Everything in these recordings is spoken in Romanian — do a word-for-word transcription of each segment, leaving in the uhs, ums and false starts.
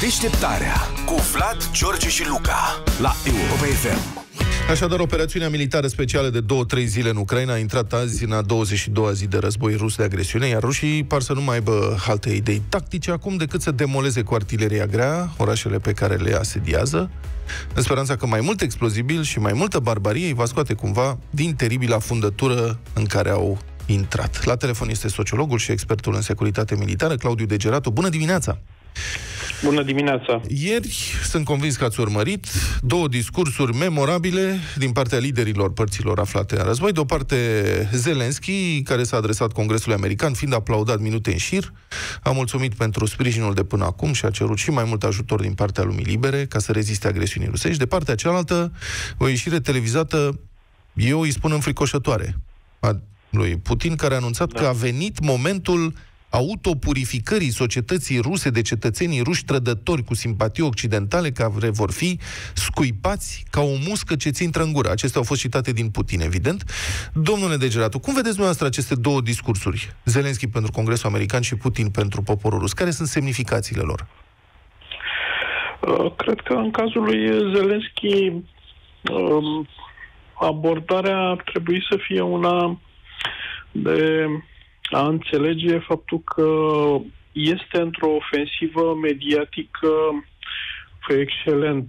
Deșteptarea cu Vlad, George și Luca la Europa F M. Așadar, operațiunea militară specială de două-trei zile în Ucraina a intrat azi în a douăzeci și doua zi de război rus de agresiune, iar rușii par să nu mai aibă alte idei tactice acum decât să demoleze cu artileria grea orașele pe care le asediază, în speranța că mai mult explozibil și mai multă barbarie îi va scoate cumva din teribila fundătură în care au intrat. La telefon este sociologul și expertul în securitate militară, Claudiu Degeratu. Bună dimineața! Bună dimineața! Ieri, sunt convins că ați urmărit două discursuri memorabile din partea liderilor părților aflate în război. De o parte, Zelensky, care s-a adresat Congresului American, fiind aplaudat minute în șir, a mulțumit pentru sprijinul de până acum și a cerut și mai mult ajutor din partea lumii libere ca să reziste agresiunii rusești. De partea cealaltă, o ieșire televizată, eu îi spun înfricoșătoare, a lui Putin, care a anunțat da. că a venit momentul autopurificării societății ruse de cetățenii ruși trădători cu simpatii occidentale, care vor fi scuipați ca o muscă ce-ți intră în gură. Acestea au fost citate din Putin, evident. Domnule Degeratu, cum vedeți dumneavoastră aceste două discursuri? Zelensky pentru Congresul American și Putin pentru poporul rus. Care sunt semnificațiile lor? Cred că în cazul lui Zelensky abordarea ar trebui să fie una de a înțelege faptul că este într-o ofensivă mediatică excelent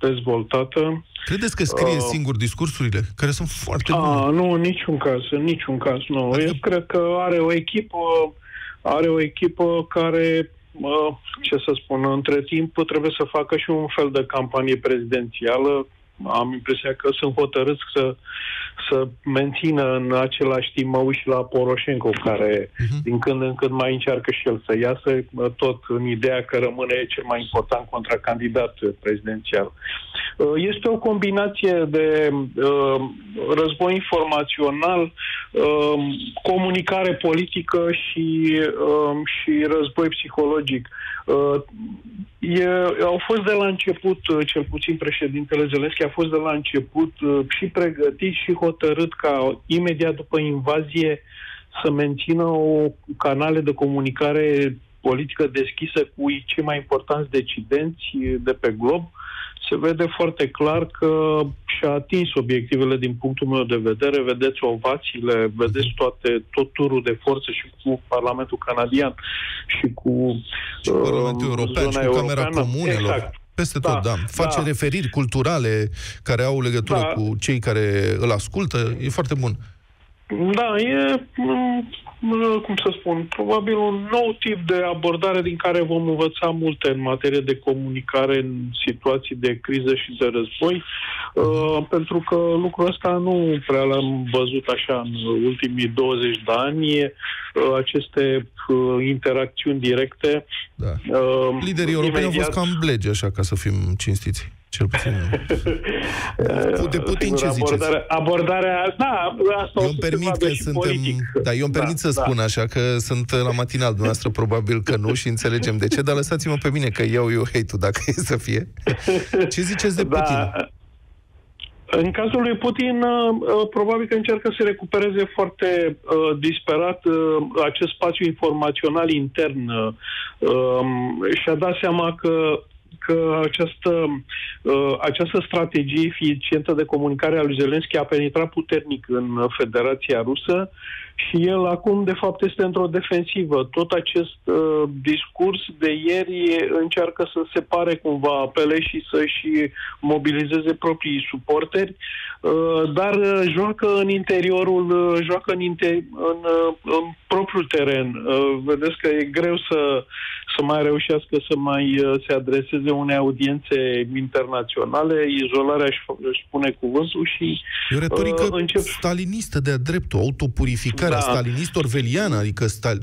dezvoltată. Credeți că scrie uh, singur discursurile, care sunt foarte bune? Nu, în niciun caz, în niciun caz nu. Adică... Eu cred că are o echipă, are o echipă care, uh, ce să spun, între timp trebuie să facă și un fel de campanie prezidențială. Am impresia că sunt hotărâți să, să mențină în același timp măuși la Poroșencu, care uh-huh. din când în când mai încearcă și el să iasă, tot în ideea că rămâne cel mai important contracandidat prezidențial. Este o combinație de război informațional, comunicare politică și, și război psihologic. E, au fost de la început, cel puțin președintele Zelensky a fost de la început și pregătit și hotărât ca imediat după invazie să mențină o canale de comunicare politică deschisă cu cei mai importanți decidenți de pe glob. Se vede foarte clar că și-a atins obiectivele din punctul meu de vedere. Vedeți ovațiile, vedeți toate, tot turul de forță și cu Parlamentul canadian și cu, și cu Parlamentul uh, European și cu Camera Comunelor. Exact. Peste da, tot, da. Face da. referiri culturale care au legătură da. cu cei care îl ascultă. E foarte bun. Da, e, cum să spun, probabil un nou tip de abordare din care vom învăța multe în materie de comunicare în situații de criză și de război, uh, pentru că lucrul ăsta nu prea l-am văzut așa în ultimii douăzeci de ani, uh, aceste uh, interacțiuni directe. Da. Uh, Liderii europeni imediat... au fost cam blegi, așa, ca să fim cinstiți. Cel puțin. De Putin, ce ziceți? Abordarea, da, asta eu îmi permit că suntem, da, eu îmi permit da, să da. spun așa că sunt la matinal dumneavoastră, probabil că nu și înțelegem de ce, dar lăsați-mă pe mine că iau eu hate-ul dacă e să fie. Ce ziceți de Putin? Da. În cazul lui Putin, probabil că încearcă să recupereze foarte uh, disperat uh, acest spațiu informațional intern uh, și-a dat seama că că această, această strategie eficientă de comunicare a lui Zelensky a penetrat puternic în Federația Rusă și el acum, de fapt, este într-o defensivă. Tot acest uh, discurs de ieri încearcă să separe cumva apele și să-și mobilizeze proprii suporteri, uh, dar joacă în interiorul, uh, joacă în, inter- în, uh, în propriul teren. Uh, vedeți că e greu să, să mai reușească să mai uh, se adreseze unei audiențe internaționale. Izolarea își, își pune cuvântul și uh, retorică încep... stalinistă de-a dreptul, autopurificare. Da. Stalinist orveliană, adică stal...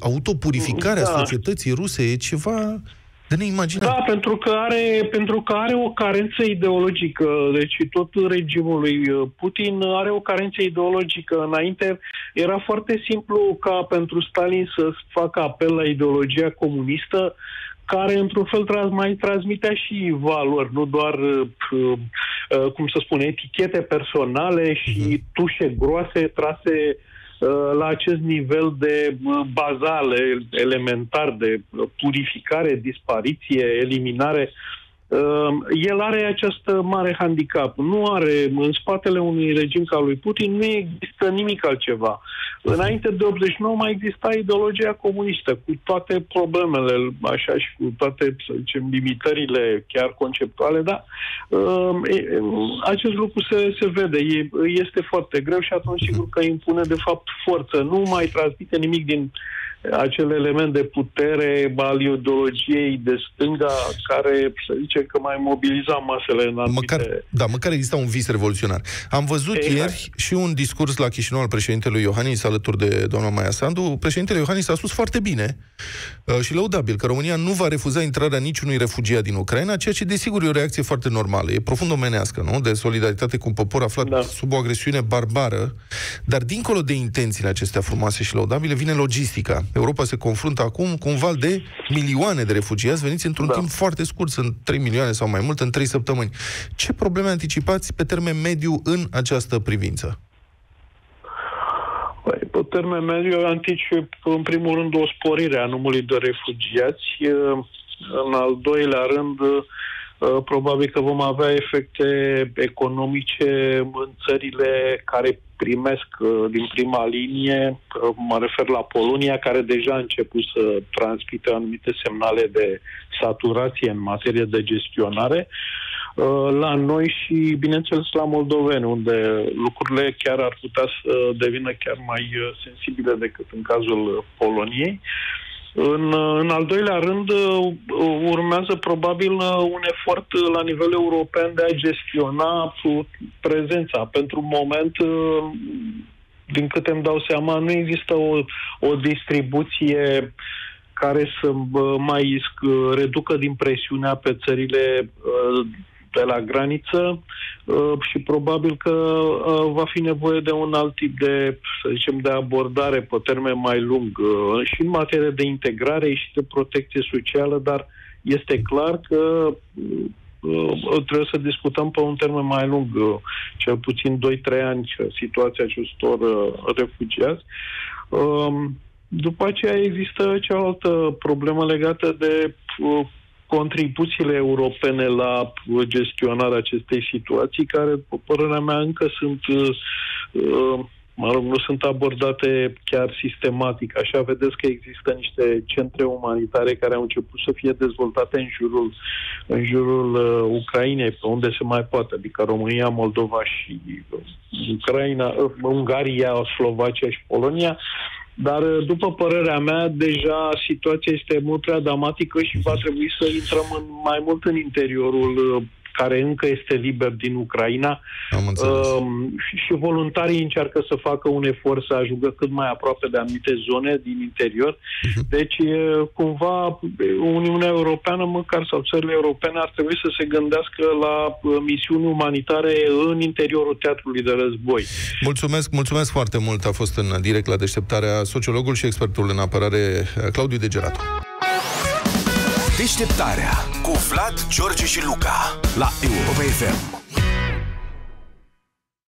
autopurificarea da. societății ruse e ceva de neimaginat. Da, pentru că are, pentru că are o carență ideologică. Deci tot regimul lui Putin are o carență ideologică. Înainte era foarte simplu ca pentru Stalin să facă apel la ideologia comunistă, care într-un fel tra- mai transmitea și valori, nu doar, uh, uh, cum să spune, etichete personale și tușe groase trase la acest nivel de bazale, elementar, de purificare, dispariție, eliminare, el are această mare handicap. Nu are, în spatele unui regim ca lui Putin, nu există nimic altceva. Înainte de optzeci și nouă mai exista ideologia comunistă, cu toate problemele, așa, și cu toate, să zicem, limitările chiar conceptuale, dar acest lucru se, se vede. Este foarte greu și atunci sigur că impune, de fapt, forță. Nu mai transmite nimic din acel element de putere al ideologiei de stânga care, să zicem, că mai mobiliza masele în anumite... Măcar, da, măcar exista un vis revoluționar. Am văzut exact. ieri și un discurs la Chișinău al președintelui Iohannis alături de doamna Maia Sandu. Președintele Iohannis a spus foarte bine și lăudabil că România nu va refuza intrarea niciunui refugiat din Ucraina, ceea ce desigur e o reacție foarte normală. E profund omenească, nu? De solidaritate cu un popor aflat da. sub o agresiune barbară. Dar dincolo de intențiile acestea frumoase și lăudabile vine logistica. Europa se confruntă acum cu un val de milioane de refugiați veniți într-un da. timp foarte scurt, sunt trei milioane sau mai mult, în trei săptămâni. Ce probleme anticipați pe termen mediu în această privință? Pe termen mediu eu anticip, în primul rând, o sporire a numărului de refugiați. În al doilea rând, probabil că vom avea efecte economice în țările care primesc din prima linie, mă refer la Polonia, care deja a început să transmită anumite semnale de saturație în materie de gestionare, la noi și, bineînțeles, la moldoveni, unde lucrurile chiar ar putea să devină chiar mai sensibile decât în cazul Poloniei. În, în al doilea rând, urmează probabil un efort la nivel european de a gestiona prezența. Pentru moment, din câte îmi dau seama, nu există o, o distribuție care să mai reducă din presiunea pe țările de la graniță și probabil că va fi nevoie de un alt tip de, să zicem, de abordare pe termen mai lung și în materie de integrare și de protecție socială, dar este clar că trebuie să discutăm pe un termen mai lung, cel puțin doi trei ani, situația acestor refugiați. După aceea există cealaltă problemă legată de contribuțiile europene la gestionarea acestei situații, care, pe părerea mea, încă sunt, mă rog, nu sunt abordate chiar sistematic. Așa, vedeți că există niște centre umanitare care au început să fie dezvoltate în jurul, în jurul Ucrainei, pe unde se mai poate, adică România, Moldova și Ucraina, Ungaria, Slovacia și Polonia. Dar, după părerea mea, deja situația este mult prea dramatică și va trebui să intrăm în, mai mult în interiorul care încă este liber din Ucraina. Am înțeles. Uh, și, și voluntarii încearcă să facă un efort să ajungă cât mai aproape de anumite zone din interior. Uh-huh. Deci, cumva, Uniunea Europeană, măcar, sau țările europene, ar trebui să se gândească la misiuni umanitare în interiorul teatrului de război. Mulțumesc, mulțumesc foarte mult. A fost în direct la Deșteptarea sociologul și expertul în apărare Claudiu Degeratu. Deșteptarea cu Vlad, George și Luca la Europa F M.